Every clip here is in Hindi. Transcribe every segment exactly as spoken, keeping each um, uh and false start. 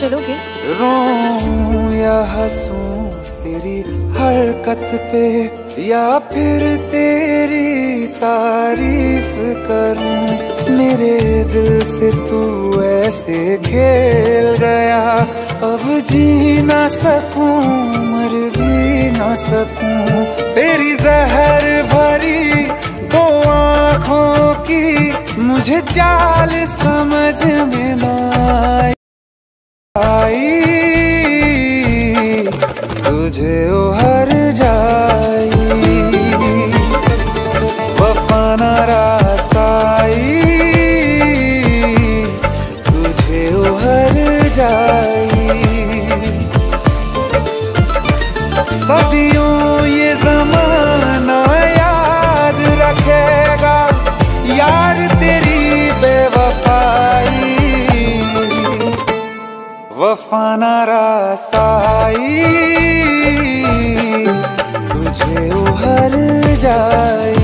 चलोगे? रोऊं या हंसूं तेरी हरकत पे, या फिर तेरी तारीफ करूं। मेरे दिल से तू ऐसे खेल गया, अब जी ना सकूं मर भी ना सकूं। तेरी जहर भरी दो आँखों की मुझे चाल समझ में ना आई, तुझे ओहर जाई। वफा ना रास आई, तुझे ओहर जाई। सदियों ये जमाना याद रखेगा यार तेरी बेवफाई। वफा ना रास आई, तुझे उहर जाई।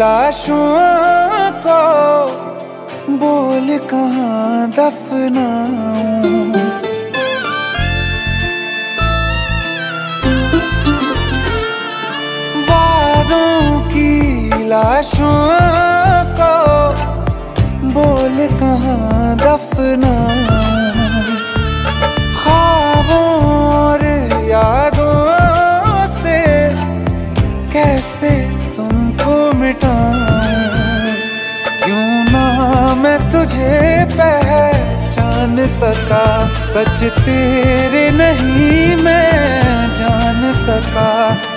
लाशों को बोल कहाँ दफनाऊं, वादों की लाशों को बोल कहाँ दफनाऊं। ख्वाबों और यादों से कैसे क्यों ना मैं तुझे पहचान सका, सच तेरे नहीं मैं जान सका।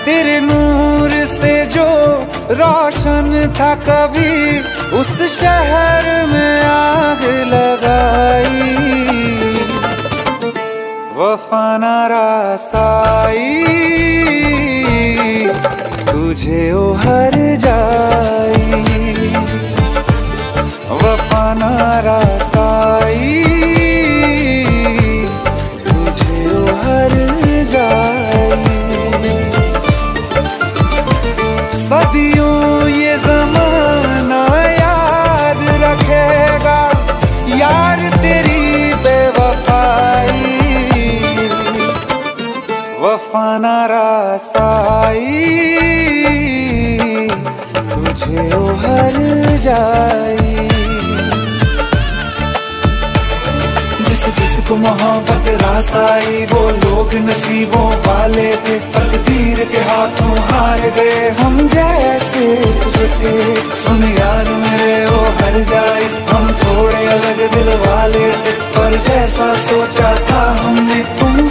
तेरे नूर से जो रोशन था कभी, उस शहर में आग लगाई। वफा ना रास आई, तुझे ओहर जाई। वफा ना रास आई, तुझे ओहर जाई। सदियों ये जमाना याद रखेगा यार तेरी बेवफाई। वफा ना रास आई, तुझे ओहर जाई। जिस जिसको मोहब्बत रास आई वो लोग नसीबों वाले थे, तकदीर के हाथों हार गए हम जैसे थे। सुन यार मेरे ओहर जाई, हम थोड़े अलग दिल वाले थे, पर जैसा सोचा था हमने तुम